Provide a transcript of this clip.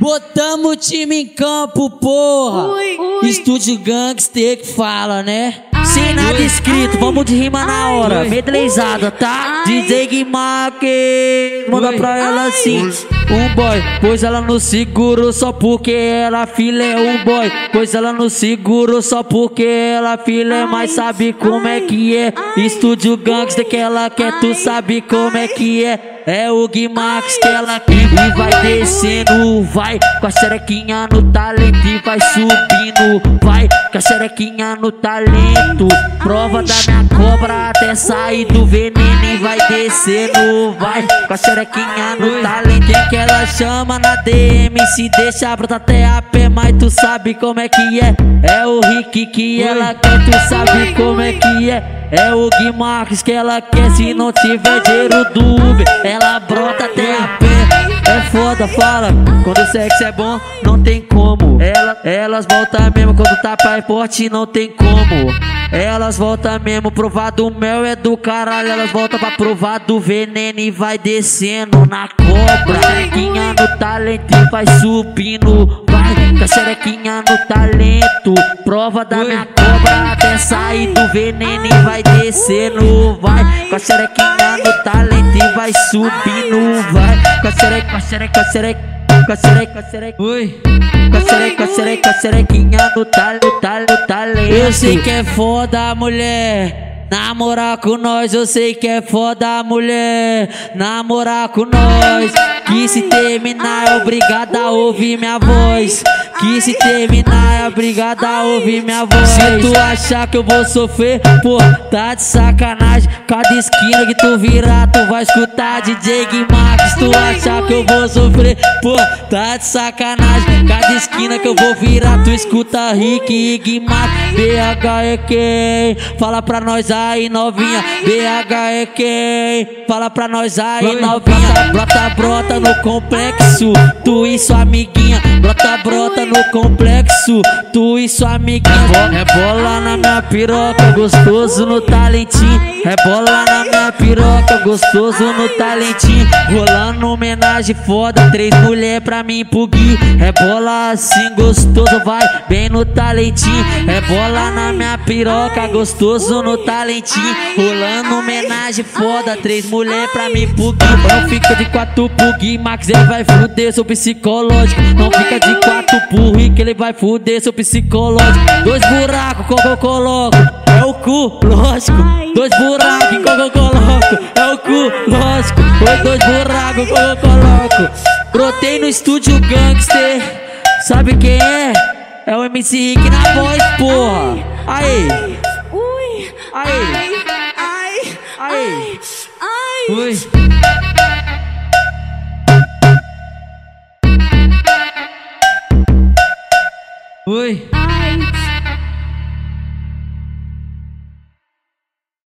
Botamos o time em campo, porra. Estúdio Gângster que fala, né? Sem nada escrito, vamos de rima na hora. Medlezada, tá? DJ Gui Marques, manda pra ela assim. Um boy, pois ela não segurou só porque ela filha é um boy. Pois ela não segurou só porque ela filha é, mas sabe como é que é. Estúdio Gângster que ela quer, tu sabe como é que é. É o Gui Marques que ela quer. E vai descendo, vai com a xerequinha no talento. E vai subindo, vai com a xerequinha no talento. Prova da minha cobra até sair do veneno. E vai descendo, vai com a xerequinha no talento. E que ela chama na DM, se deixa brotar até a pé, mas tu sabe como é que é. É o Rick que ela quer, tu sabe como é que é. É o Gui Marques que ela quer, se não tiver dinheiro do Uber, ela brota até a pé. É foda, fala, quando o sexo é bom, não tem como. Elas voltam mesmo, quando o tapa é forte, não tem como. Elas voltam mesmo, provar do mel é do caralho. Elas voltam pra provar do veneno e vai descendo na cobra. Xerequinha no talento e vai subindo, vai com a xerequinha no talento. Prova da minha cobra até sair do veneno e vai descendo, vai com a xerequinha no talento e vai subindo, vai com a xerequinha, com a xerequinha, com a xerequinha. Cacerequinha no talento. Eu sei que é foda, mulher, namorar com nós. Eu sei que é foda, mulher, namorar com nós. Que se terminar é obrigada a ouvir minha voz. Que se terminar é obrigada a ouvir minha voz. Se tu achar que eu vou sofrer, pô, tá de sacanagem. Cada esquina que tu virar, tu vai escutar DJ Gui Marques. Se tu achar que eu vou sofrer, pô, tá de sacanagem. Cada esquina que eu vou virar, tu escuta Rick e Gui Marques. B-H-E-K, fala pra nós aí, novinha. B-H-E-K, fala pra nós aí, novinha. Brota, brota no complexo, tu e sua amiguinha. Brota, brota no complexo, tu e sua amiguinha. Rebola na minha piroca, gostoso no talentinho. Rebola na minha piroca, gostoso no talentinho. Rolando homenagem foda, 3 mulher pra mim pro Gui. Rebola assim gostoso, vai bem no talentinho. Rebola na minha piroca, gostoso no talentinho. Rolando homenagem foda, 3 mulher pra mim pro Gui. Não fica de 4 pro Gui Marques, ele vai fuder seu psicológico. Não fica de 4 pro Rick, ele vai fuder seu psicológico. 2 buracos, qual que eu coloco? É o cu, lógico. 2 buracos, qual que eu coloco? É o cu, lógico. 2 buracos, qual que eu coloco? Brotei no Estúdio Gângster, sabe quem é? É o MC Rick na voz, porra. Aí, aí, aí, aí. Oi.